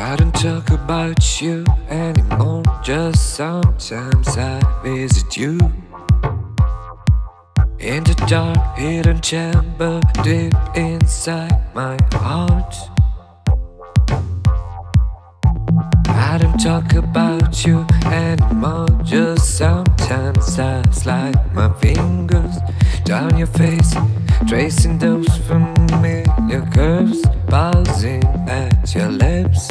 I don't talk about you anymore. Just sometimes I visit you in the dark, hidden chamber, deep inside my heart. I don't talk about you anymore. Just sometimes I slide my fingers down your face, tracing those familiar curves, pausing at your lips.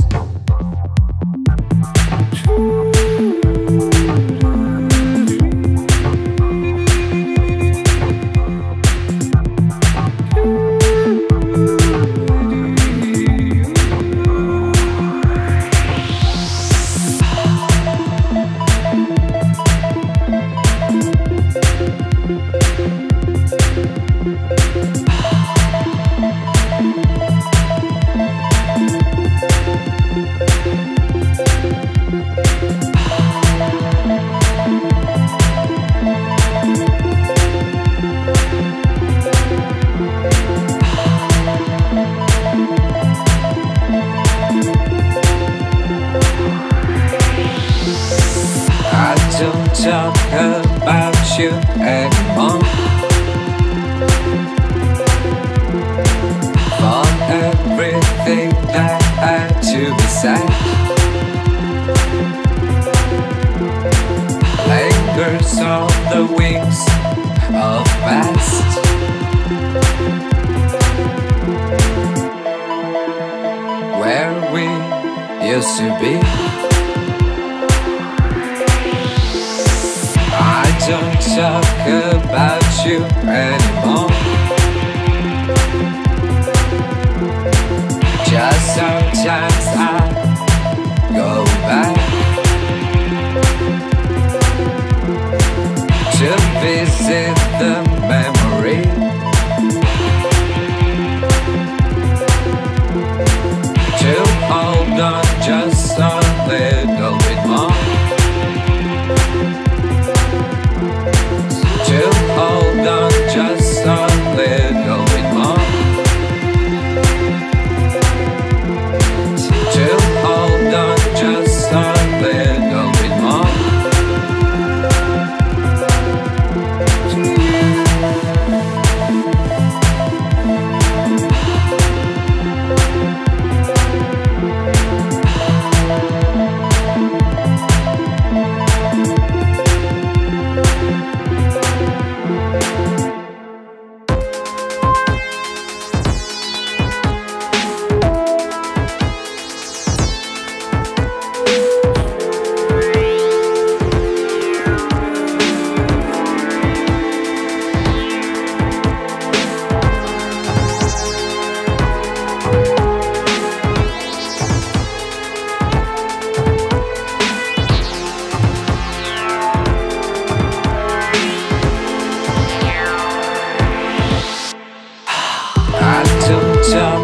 Talk about you anymore. For everything that I had to be said lingers on the wings of past. Where we used to be. Don't talk about you anymore. Just sometimes I go back to visit the memory to hold on just a little bit more. So